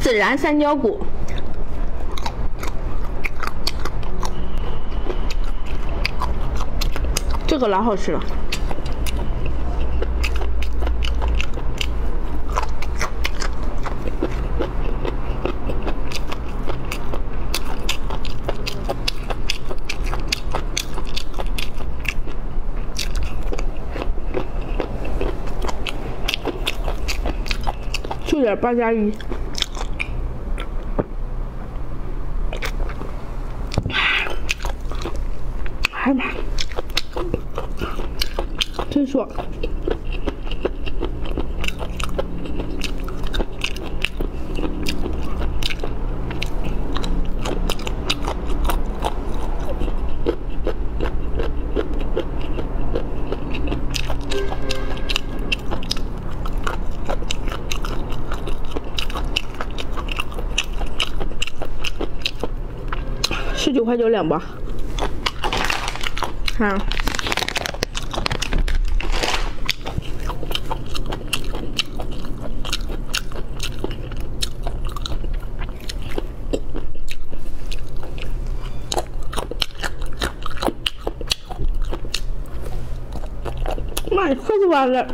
孜然三椒骨。 这个老好吃了，就点8+1。 真爽！19.9两包，看。 快吃完了。